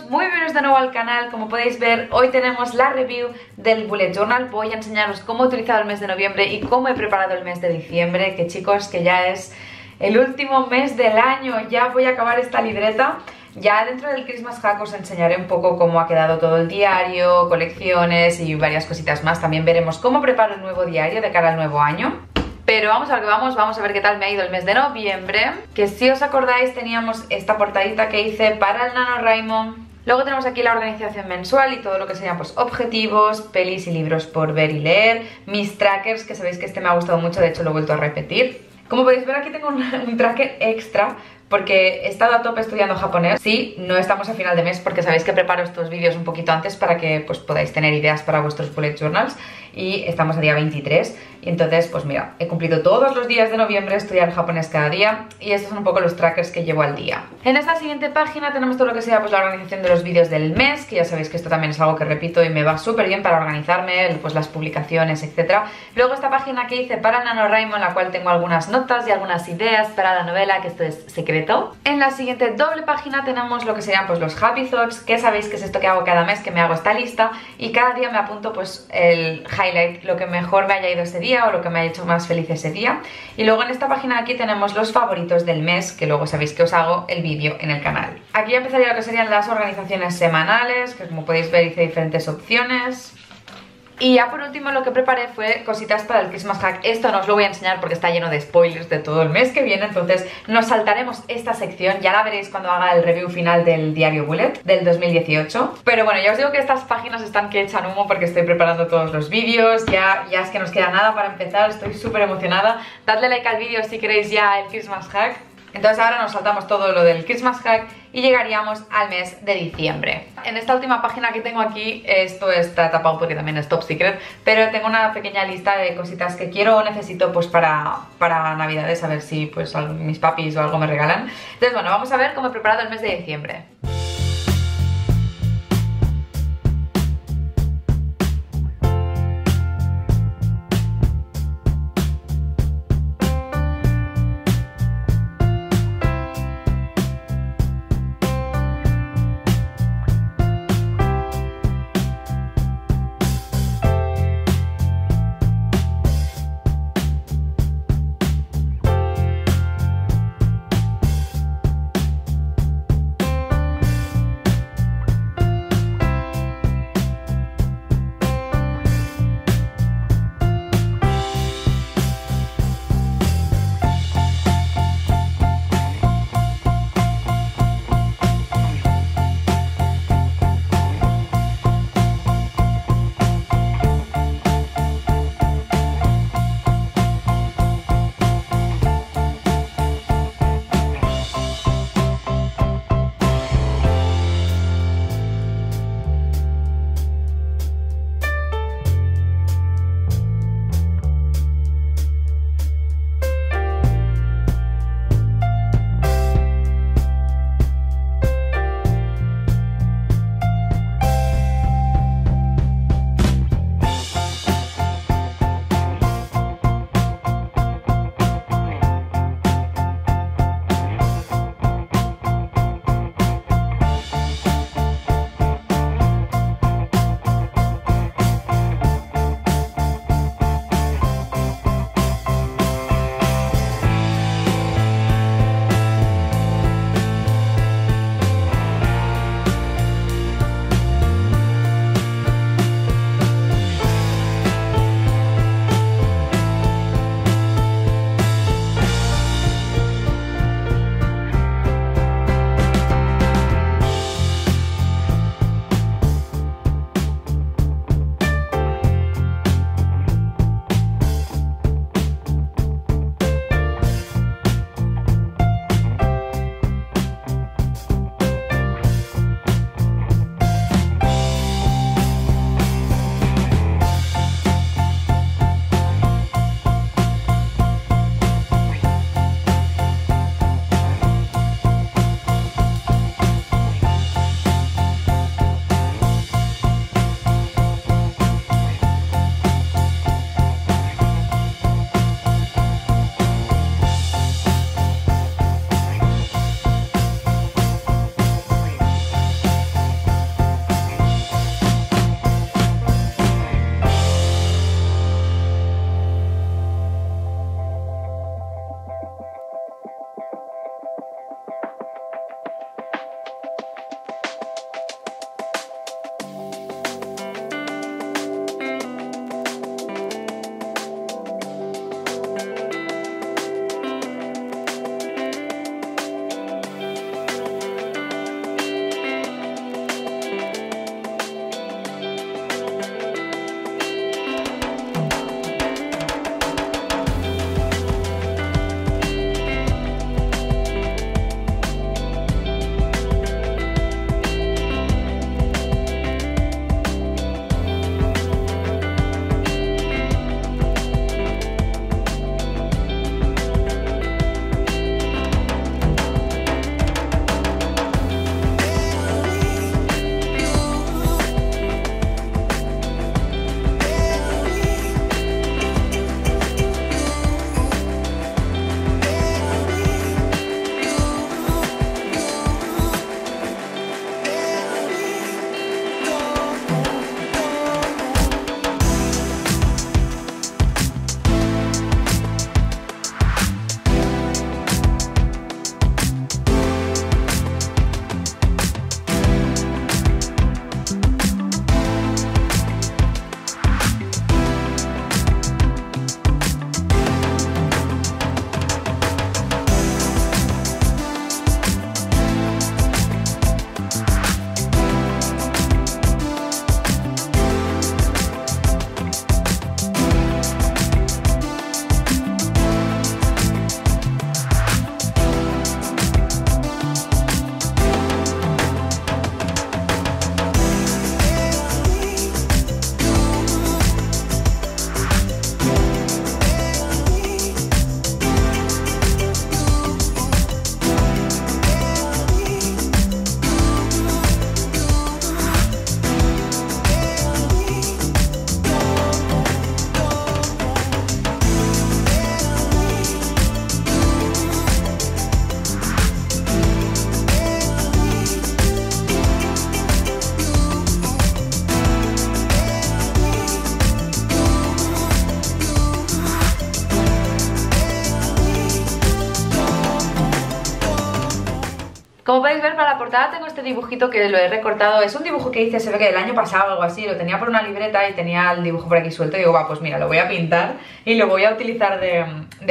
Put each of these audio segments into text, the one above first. amigos, muy bienvenidos de nuevo al canal. Como podéis ver, hoy tenemos la review del Bullet Journal. Voy a enseñaros cómo he utilizado el mes de noviembre y cómo he preparado el mes de diciembre, que chicos, que ya es el último mes del año, ya voy a acabar esta libreta. Ya dentro del Christmas Hack os enseñaré un poco cómo ha quedado todo el diario, colecciones y varias cositas más. También veremos cómo preparo el nuevo diario de cara al nuevo año. Pero vamos a lo que vamos, vamos a ver qué tal me ha ido el mes de noviembre. Que si os acordáis teníamos esta portadita que hice para el NaNoWriMo. Luego tenemos aquí la organización mensual y todo lo que serían pues objetivos, pelis y libros por ver y leer. Mis trackers, que sabéis que este me ha gustado mucho, de hecho lo he vuelto a repetir. Como podéis ver aquí tengo un tracker extra porque he estado a tope estudiando japonés. Sí, no estamos a final de mes porque sabéis que preparo estos vídeos un poquito antes para que pues podáis tener ideas para vuestros bullet journals. Y estamos a día 23 y entonces pues mira, he cumplido todos los días de noviembre estudiar japonés cada día. Y estos son un poco los trackers que llevo al día. En esta siguiente página tenemos todo lo que sea pues la organización de los vídeos del mes, que ya sabéis que esto también es algo que repito y me va súper bien para organizarme, pues las publicaciones, etc. Luego esta página que hice para NaNoWriMo, en la cual tengo algunas notas y algunas ideas para la novela, que esto es secreto. En la siguiente doble página tenemos lo que serían pues los Happy Thoughts, que sabéis que es esto que hago cada mes, que me hago esta lista y cada día me apunto pues el highlight, lo que mejor me haya ido ese día o lo que me haya hecho más feliz ese día. Y luego en esta página aquí tenemos los favoritos del mes, que luego sabéis que os hago el vídeo en el canal. Aquí ya empezaría lo que serían las organizaciones semanales, que como podéis ver hice diferentes opciones. Y ya por último lo que preparé fue cositas para el Christmas Hack. Esto no os lo voy a enseñar porque está lleno de spoilers de todo el mes que viene, entonces nos saltaremos esta sección, ya la veréis cuando haga el review final del diario Bullet del 2018. Pero bueno, ya os digo que estas páginas están que echan humo porque estoy preparando todos los vídeos, ya es que nos queda nada para empezar, estoy súper emocionada. Dadle like al vídeo si queréis ya el Christmas Hack. Entonces ahora nos saltamos todo lo del Christmas Hack y llegaríamos al mes de diciembre. En esta última página que tengo aquí, esto está tapado porque también es top secret, pero tengo una pequeña lista de cositas que quiero o necesito pues para navidades, a ver si pues mis papis o algo me regalan. Entonces bueno, vamos a ver cómo he preparado el mes de diciembre. portada tengo este dibujito que lo he recortado. Es un dibujo que hice, se ve que del año pasado o algo así. Lo tenía por una libreta y tenía el dibujo por aquí suelto. Y digo, va, pues mira, lo voy a pintar y lo voy a utilizar de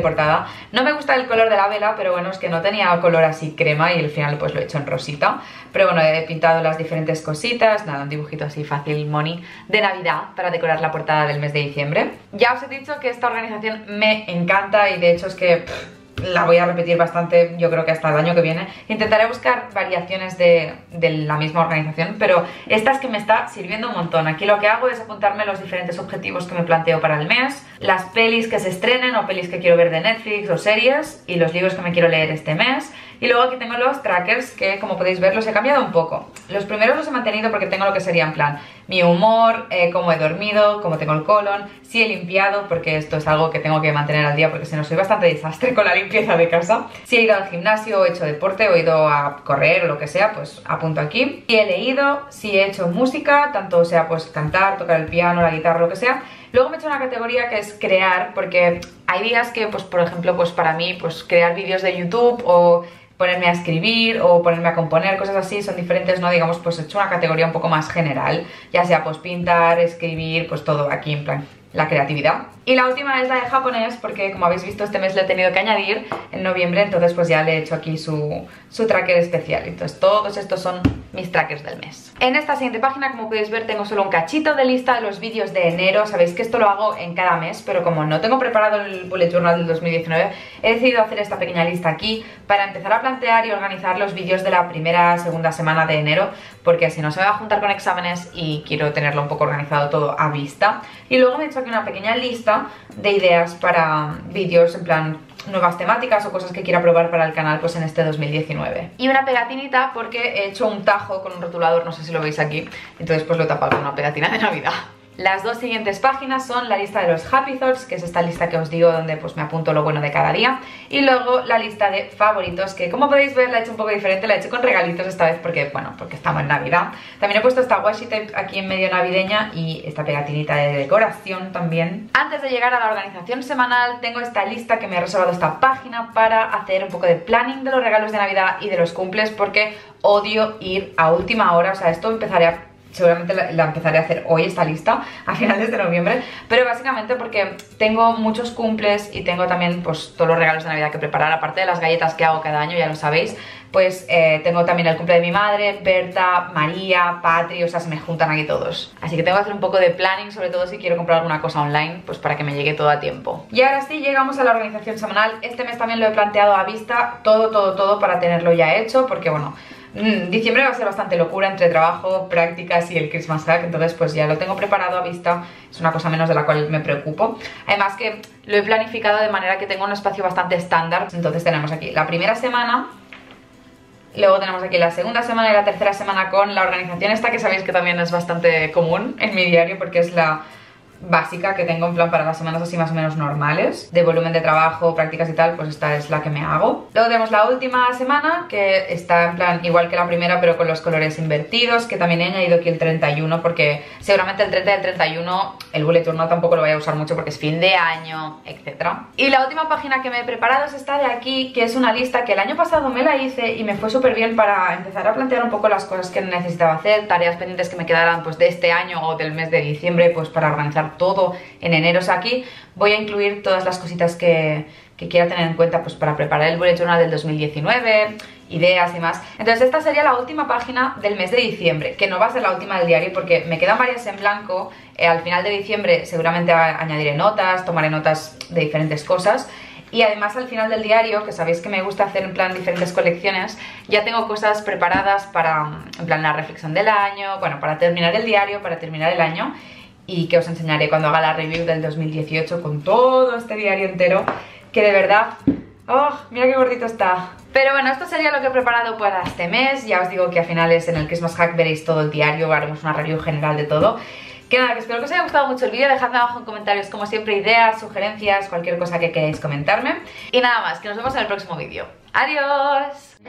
portada. No me gusta el color de la vela, pero bueno, es que no tenía color así crema y al final pues lo he hecho en rosita. Pero bueno, he pintado las diferentes cositas. Nada, un dibujito así fácil, moni, de Navidad para decorar la portada del mes de diciembre. Ya os he dicho que esta organización me encanta y de hecho es que... la voy a repetir bastante, yo creo que hasta el año que viene. Intentaré buscar variaciones de la misma organización, pero esta es que me está sirviendo un montón. Aquí lo que hago es apuntarme los diferentes objetivos que me planteo para el mes, las pelis que se estrenen o pelis que quiero ver de Netflix o series, y los libros que me quiero leer este mes. Y luego aquí tengo los trackers que, como podéis ver, los he cambiado un poco. Los primeros los he mantenido porque tengo lo que sería en plan mi humor, cómo he dormido, cómo tengo el colon, si he limpiado, porque esto es algo que tengo que mantener al día porque si no soy bastante desastre con la limpieza de casa. Si he ido al gimnasio, he hecho deporte, o he ido a correr o lo que sea, pues apunto aquí. Si he leído, si he hecho música, tanto sea pues cantar, tocar el piano, la guitarra, lo que sea. Luego me he hecho una categoría que es crear, porque hay días que, pues por ejemplo, pues para mí, pues crear vídeos de YouTube o... ponerme a escribir o ponerme a componer, cosas así, son diferentes, ¿no? Digamos, pues he hecho una categoría un poco más general, ya sea pues pintar, escribir, pues todo aquí en plan la creatividad. Y la última es la de japonés, porque como habéis visto este mes lo he tenido que añadir en noviembre, entonces pues ya le he hecho aquí su tracker especial. Entonces todos estos son mis trackers del mes. En esta siguiente página, como podéis ver, tengo solo un cachito de lista de los vídeos de enero. Sabéis que esto lo hago en cada mes, pero como no tengo preparado el Bullet Journal del 2019, he decidido hacer esta pequeña lista aquí para empezar a plantear y organizar los vídeos de la primera, segunda semana de enero, porque si no se me va a juntar con exámenes y quiero tenerlo un poco organizado todo a vista. Y luego me he hecho aquí una pequeña lista de ideas para vídeos en plan... nuevas temáticas o cosas que quiera probar para el canal pues en este 2019. Y una pegatinita porque he hecho un tajo con un rotulador, no sé si lo veis aquí, entonces pues lo he tapado con una pegatina de Navidad. Las dos siguientes páginas son la lista de los Happy Thoughts, que es esta lista que os digo donde pues me apunto lo bueno de cada día, y luego la lista de favoritos, que como podéis ver la he hecho un poco diferente, la he hecho con regalitos esta vez porque, bueno, porque estamos en Navidad. También he puesto esta washi tape aquí en medio navideña y esta pegatinita de decoración también. Antes de llegar a la organización semanal tengo esta lista que me ha reservado esta página para hacer un poco de planning de los regalos de Navidad y de los cumples, porque odio ir a última hora, o sea, esto empezaré a... seguramente la empezaré a hacer hoy, esta lista, a finales de noviembre, pero básicamente porque tengo muchos cumples y tengo también pues todos los regalos de Navidad que preparar, aparte de las galletas que hago cada año, ya lo sabéis, pues tengo también el cumple de mi madre, Berta, María, Patri, o sea, se me juntan aquí todos. Así que tengo que hacer un poco de planning, sobre todo si quiero comprar alguna cosa online, pues para que me llegue todo a tiempo. Y ahora sí, llegamos a la organización semanal. Este mes también lo he planteado a vista, todo para tenerlo ya hecho, porque bueno... diciembre va a ser bastante locura entre trabajo, prácticas y el Christmas Hack, entonces pues ya lo tengo preparado a vista, es una cosa menos de la cual me preocupo. Además que lo he planificado de manera que tengo un espacio bastante estándar, entonces tenemos aquí la primera semana, luego tenemos aquí la segunda semana y la tercera semana con la organización esta que sabéis que también es bastante común en mi diario porque es la... básica que tengo en plan para las semanas así más o menos normales, de volumen de trabajo, prácticas y tal, pues esta es la que me hago. Luego tenemos la última semana que está en plan igual que la primera pero con los colores invertidos, que también he añadido aquí el 31 porque seguramente el 30 y el 31 el bullet journal tampoco lo voy a usar mucho porque es fin de año, etc. Y la última página que me he preparado es esta de aquí, que es una lista que el año pasado me la hice y me fue súper bien para empezar a plantear un poco las cosas que necesitaba hacer, tareas pendientes que me quedaran pues de este año o del mes de diciembre pues para organizar todo en enero. O sea, aquí voy a incluir todas las cositas que quiera tener en cuenta pues para preparar el bullet journal del 2019, ideas y más. Entonces esta sería la última página del mes de diciembre, que no va a ser la última del diario porque me quedan varias en blanco. Al final de diciembre seguramente añadiré notas, tomaré notas de diferentes cosas. Y además al final del diario, que sabéis que me gusta hacer en plan diferentes colecciones, ya tengo cosas preparadas para en plan la reflexión del año, bueno, para terminar el diario, para terminar el año, y que os enseñaré cuando haga la review del 2018 con todo este diario entero, que de verdad... ¡oh! Mira qué gordito está. Pero bueno, esto sería lo que he preparado para este mes. Ya os digo que a finales en el Christmas Hack veréis todo el diario, haremos una review general de todo. Que nada, que espero que os haya gustado mucho el vídeo. Dejadme abajo en comentarios como siempre ideas, sugerencias, cualquier cosa que queráis comentarme. Y nada más, que nos vemos en el próximo vídeo. ¡Adiós!